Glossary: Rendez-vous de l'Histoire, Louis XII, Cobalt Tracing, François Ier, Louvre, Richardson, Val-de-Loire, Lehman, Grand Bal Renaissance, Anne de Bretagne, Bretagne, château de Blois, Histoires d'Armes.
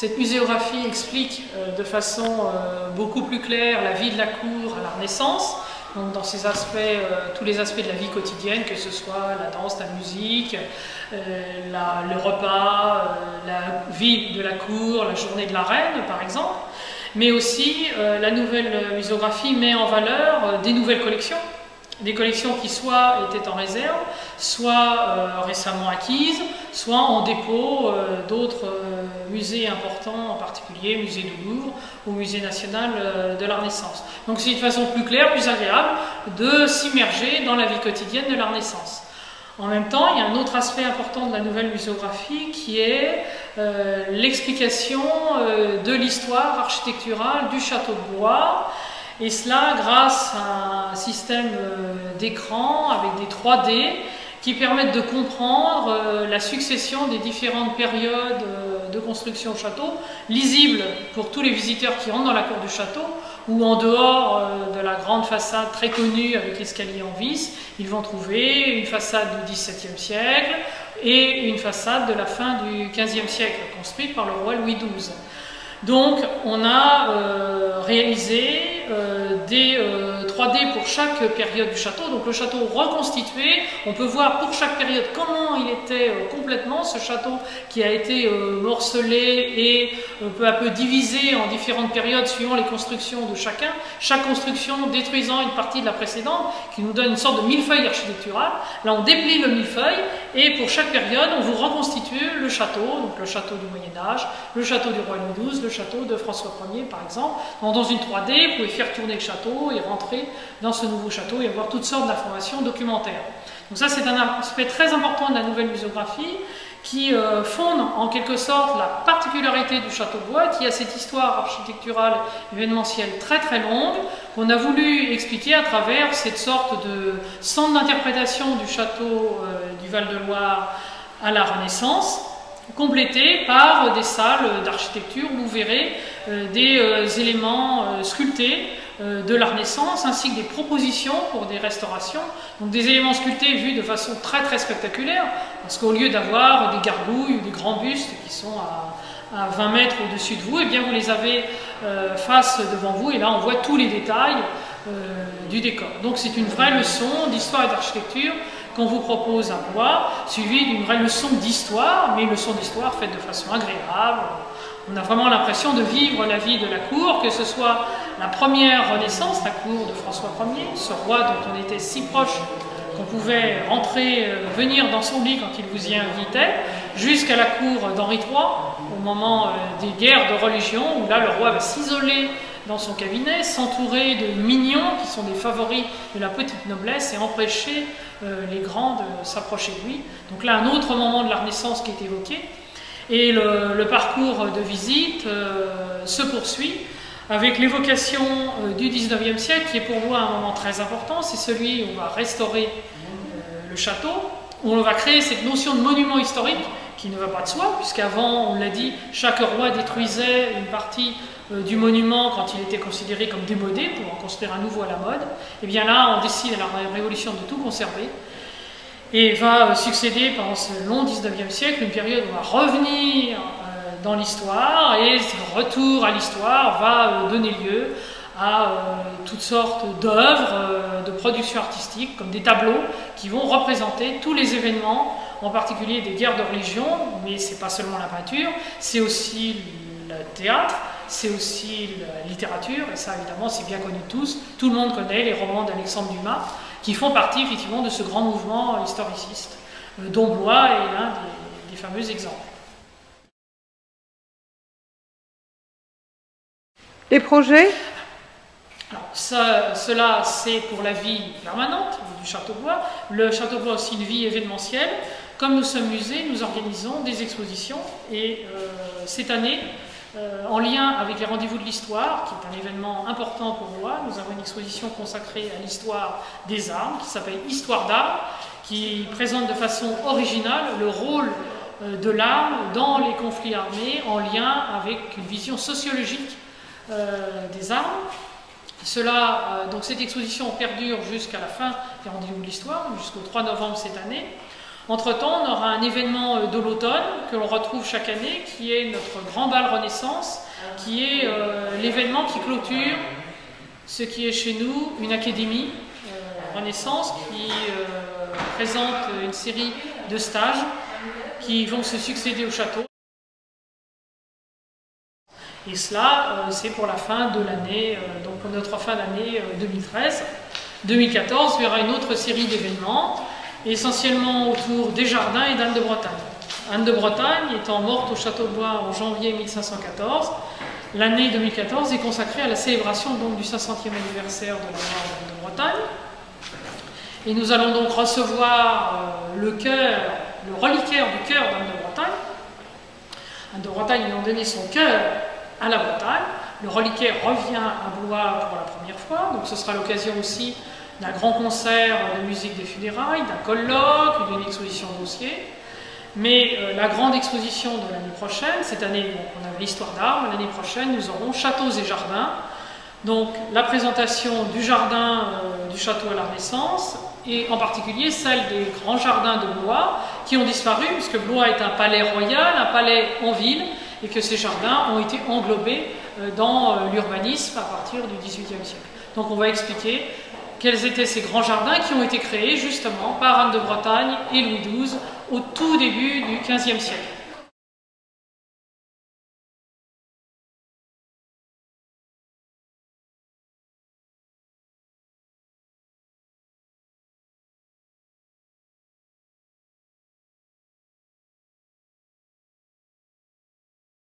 Cette muséographie explique de façon beaucoup plus claire la vie de la cour à la Renaissance, donc dans ses aspects, tous les aspects de la vie quotidienne, que ce soit la danse, la musique, le repas, la vie de la cour, la journée de la reine par exemple, mais aussi la nouvelle muséographie met en valeur des nouvelles collections, des collections qui soit étaient en réserve, soit récemment acquises, soit en dépôt d'autres musées importants, en particulier musée du Louvre ou musée national de la Renaissance. Donc c'est une façon plus claire, plus agréable de s'immerger dans la vie quotidienne de la Renaissance. En même temps, il y a un autre aspect important de la nouvelle muséographie qui est l'explication de l'histoire architecturale du château de Blois, et cela grâce à un système d'écran avec des 3D qui permettent de comprendre la succession des différentes périodes de construction au château, lisible pour tous les visiteurs qui rentrent dans la cour du château ou en dehors de la grande façade très connue avec l'escalier en vis. Ils vont trouver une façade du XVIIe siècle et une façade de la fin du XVe siècle construite par le roi Louis XII. Donc on a réalisé des 3D pour chaque période du château, donc le château reconstitué, on peut voir pour chaque période comment il était complètement, ce château qui a été morcelé et peu à peu divisé en différentes périodes suivant les constructions de chacun, chaque construction détruisant une partie de la précédente, qui nous donne une sorte de millefeuille architectural. Là on déplie le millefeuille et pour chaque période on vous reconstitue le château, donc le château du Moyen-Âge, le château du roi Louis XII, le château de François Ier par exemple. Donc, dans une 3D, vous pouvez faire tourner le château et rentrer dans ce nouveau château et avoir toutes sortes d'informations documentaires. Donc ça, c'est un aspect très important de la nouvelle muséographie qui fonde en quelque sorte la particularité du château de Blois, qui a cette histoire architecturale événementielle très très longue, qu'on a voulu expliquer à travers cette sorte de centre d'interprétation du château du Val-de-Loire à la Renaissance, complété par des salles d'architecture où vous verrez des éléments sculptés de la Renaissance, ainsi que des propositions pour des restaurations, donc des éléments sculptés vus de façon très très spectaculaire, parce qu'au lieu d'avoir des gargouilles ou des grands bustes qui sont à 20 mètres au-dessus de vous, et bien vous les avez face devant vous, et là on voit tous les détails du décor. Donc c'est une vraie leçon d'histoire et d'architecture qu'on vous propose à Blois, suivie d'une vraie leçon d'histoire, mais une leçon d'histoire faite de façon agréable. On a vraiment l'impression de vivre la vie de la cour, que ce soit la première Renaissance, la cour de François Ier, ce roi dont on était si proche qu'on pouvait rentrer, venir dans son lit quand il vous y invitait, jusqu'à la cour d'Henri III, au moment des guerres de religion, où là le roi va s'isoler dans son cabinet, s'entourer de mignons qui sont des favoris de la petite noblesse et empêcher les grands de s'approcher de lui. Donc là, un autre moment de la Renaissance qui est évoqué. Et le parcours de visite se poursuit avec l'évocation du XIXe siècle, qui est pour moi un moment très important. C'est celui où on va restaurer le château, où on va créer cette notion de monument historique qui ne va pas de soi, puisqu'avant, on l'a dit, chaque roi détruisait une partie du monument quand il était considéré comme démodé, pour en construire un nouveau à la mode. Et bien là, on décide à la Révolution de tout conserver. Et va succéder pendant ce long XIXe siècle une période où on va revenir dans l'histoire, et ce retour à l'histoire va donner lieu à toutes sortes d'œuvres de production artistique, comme des tableaux qui vont représenter tous les événements, en particulier des guerres de religion, mais c'est pas seulement la peinture, c'est aussi le théâtre, c'est aussi la littérature, et ça évidemment c'est bien connu de tous, tout le monde connaît les romans d'Alexandre Dumas, qui font partie effectivement de ce grand mouvement historiciste, dont Blois est l'un des fameux exemples. Les projets ? Alors, cela c'est pour la vie permanente du château de Blois. Le château de Blois aussi une vie événementielle. Comme nous sommes musée, nous organisons des expositions, et cette année, en lien avec les Rendez-vous de l'Histoire, qui est un événement important pour moi, nous avons une exposition consacrée à l'histoire des armes, qui s'appelle Histoires d'Armes, qui présente de façon originale le rôle de l'arme dans les conflits armés, en lien avec une vision sociologique des armes. Donc cette exposition perdure jusqu'à la fin des Rendez-vous de l'Histoire, jusqu'au 3 novembre cette année. Entre-temps, on aura un événement de l'automne que l'on retrouve chaque année, qui est notre grand bal Renaissance, qui est l'événement qui clôture ce qui est chez nous une académie Renaissance qui présente une série de stages qui vont se succéder au château. Et cela, c'est pour la fin de l'année, donc pour notre fin d'année 2013. 2014 verra une autre série d'événements, essentiellement autour des jardins et d'Anne de Bretagne. Anne de Bretagne étant morte au château de Blois en janvier 1514, l'année 2014 est consacrée à la célébration donc, du 500e anniversaire de la mort d'Anne de Bretagne. Et nous allons donc recevoir le reliquaire du cœur d'Anne de Bretagne. Anne de Bretagne ayant donné son cœur à la Bretagne, le reliquaire revient à Blois pour la première fois, donc ce sera l'occasion aussi d'un grand concert de musique des funérailles, d'un colloque, d'une exposition dossier. Mais la grande exposition de l'année prochaine, cette année on a l'histoire d'armes, l'année prochaine nous aurons châteaux et jardins, donc la présentation du jardin du château à la Renaissance, et en particulier celle des grands jardins de Blois qui ont disparu, puisque Blois est un palais royal, un palais en ville, et que ces jardins ont été englobés dans l'urbanisme à partir du XVIIIe siècle. Donc on va expliquer quels étaient ces grands jardins qui ont été créés justement par Anne de Bretagne et Louis XII au tout début du XVe siècle.